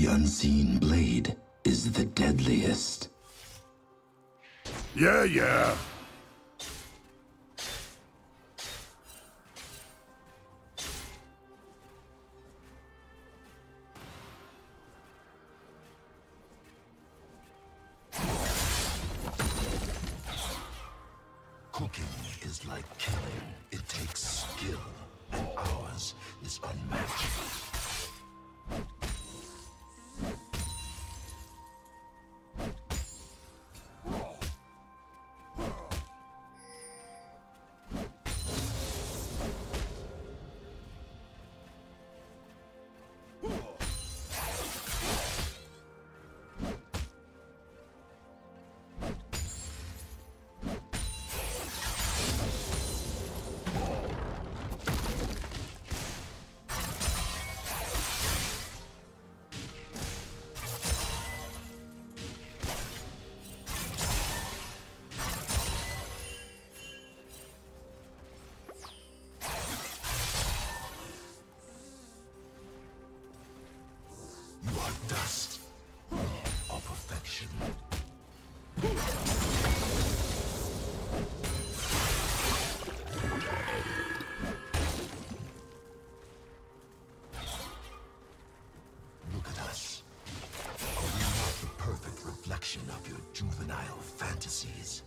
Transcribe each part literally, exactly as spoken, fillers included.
The unseen blade is the deadliest. Yeah, yeah. Cooking is like killing. It takes skill, and ours is unmatched. Of your juvenile fantasies.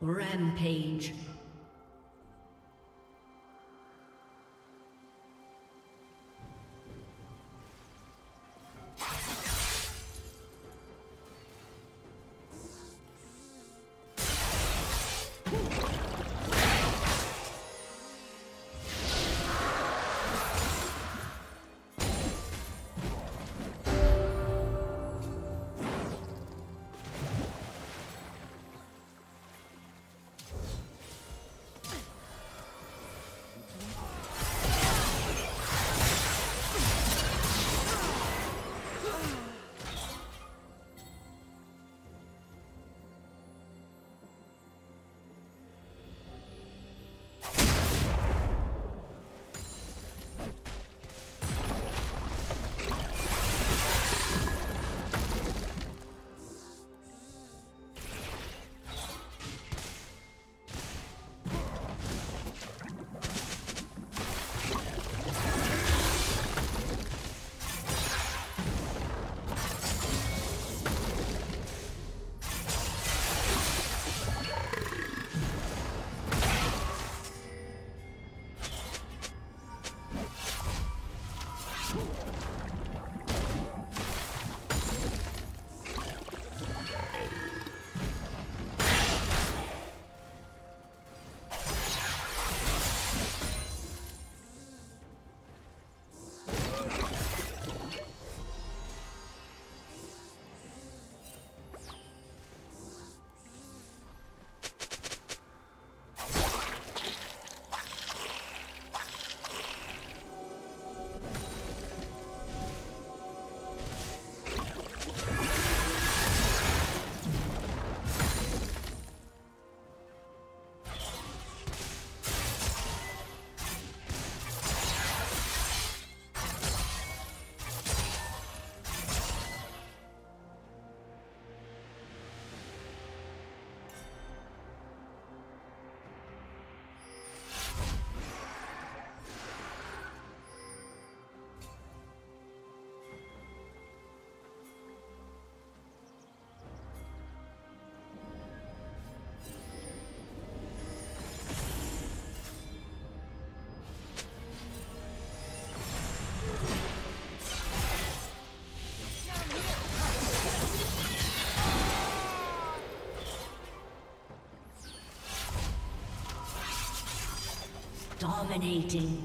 Rampage. Dominating.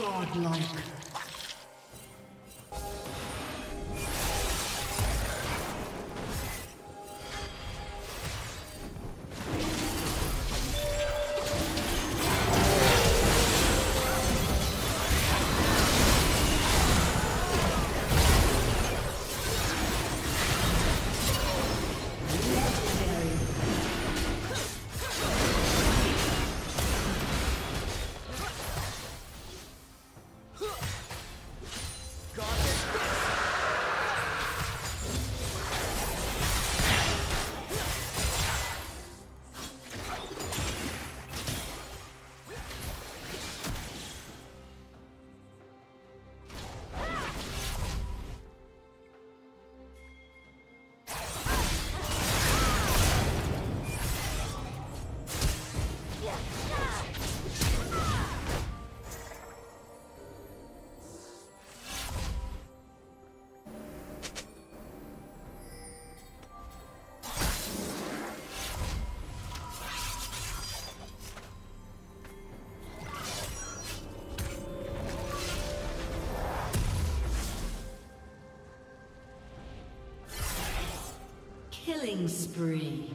godlike. Killing spree.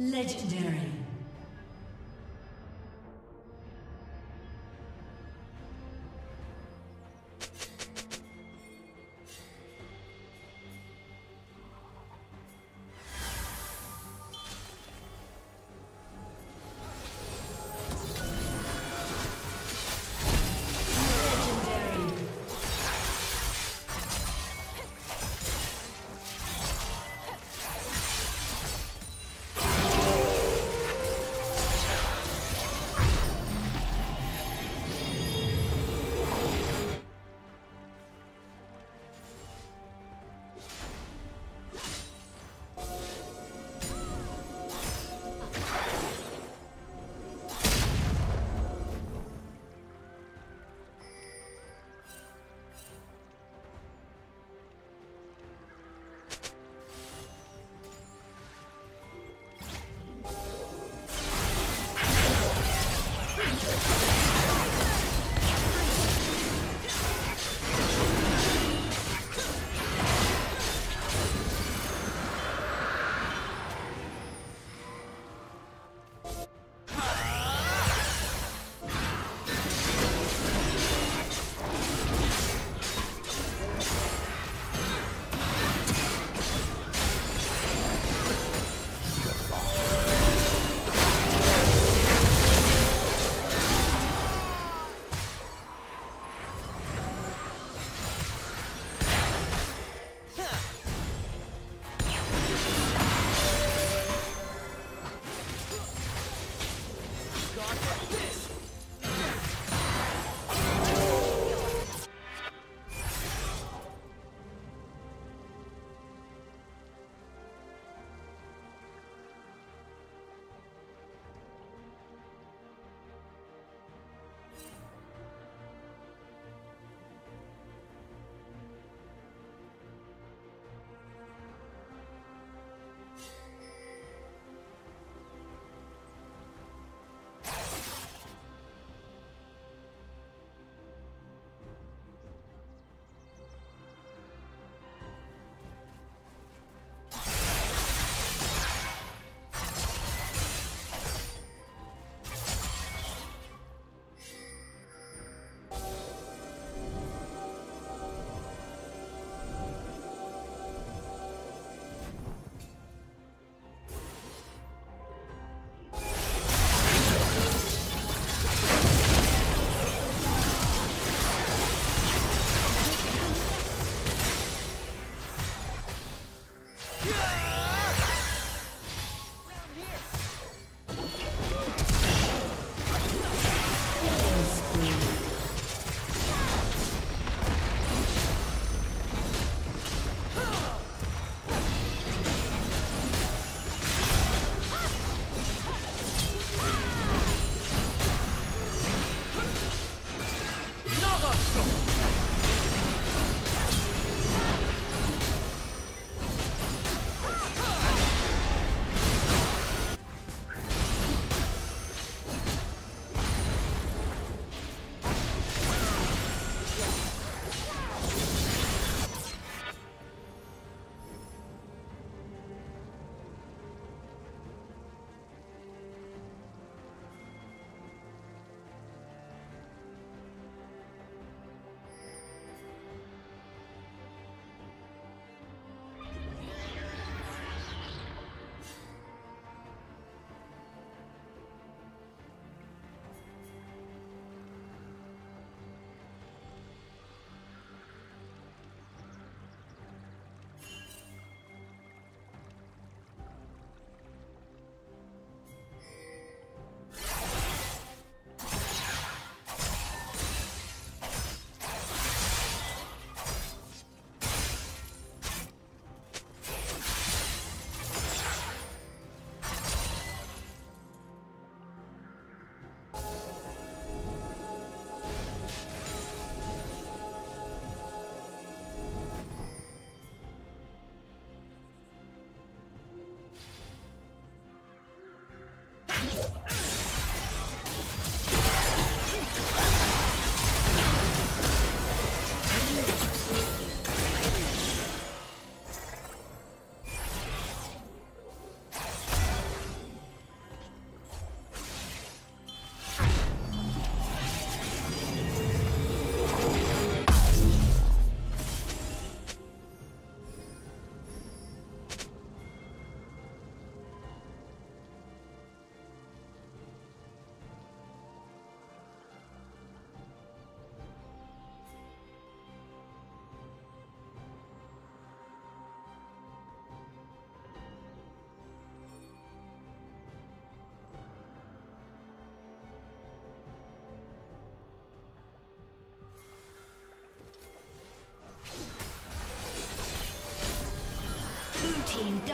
Legendary.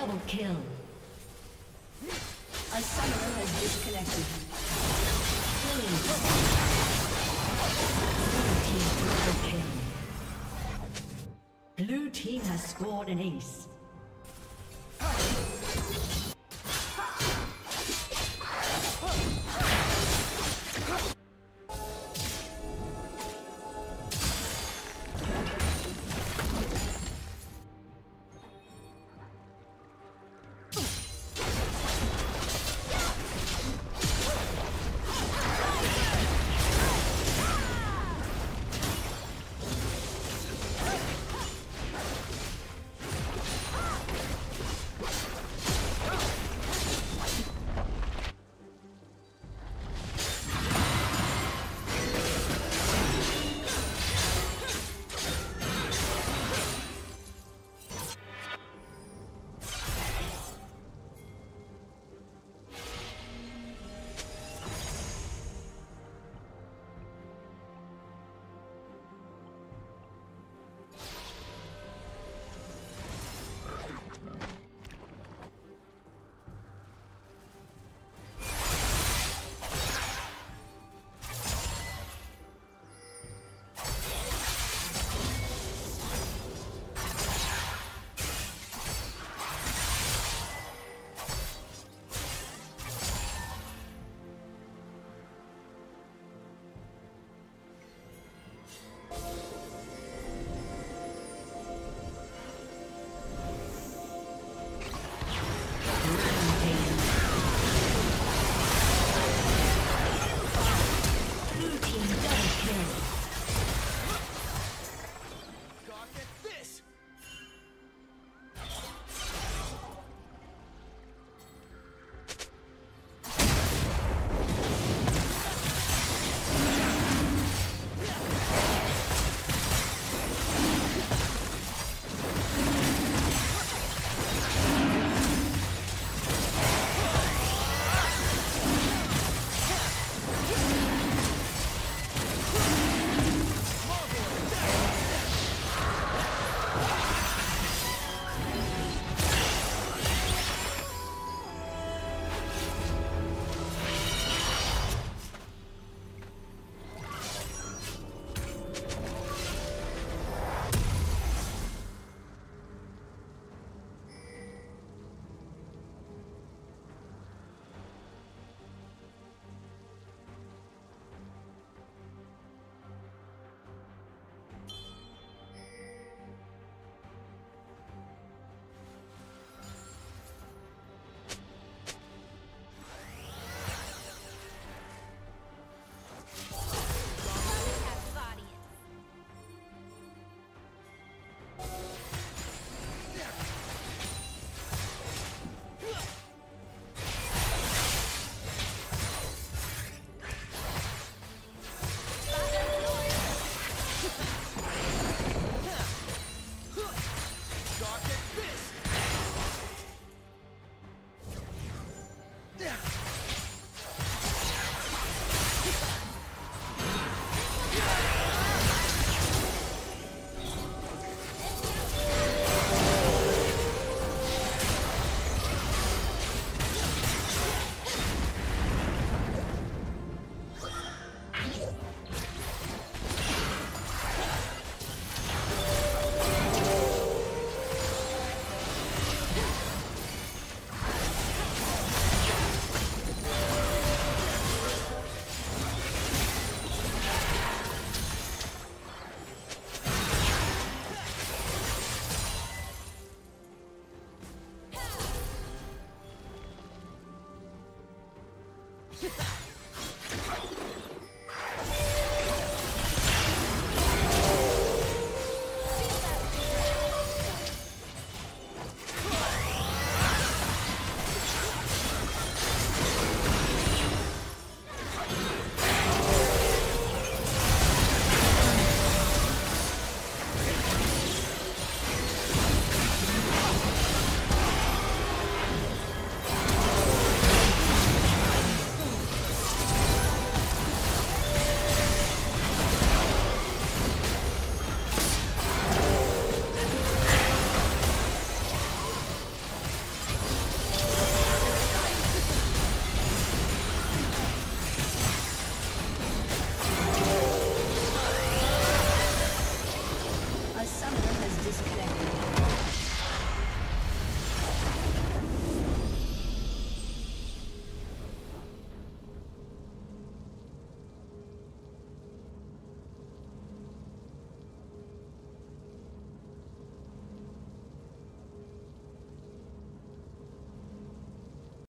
Double kill. A summoner has disconnected. Killing. Blue team double kill. Blue team has scored an ace.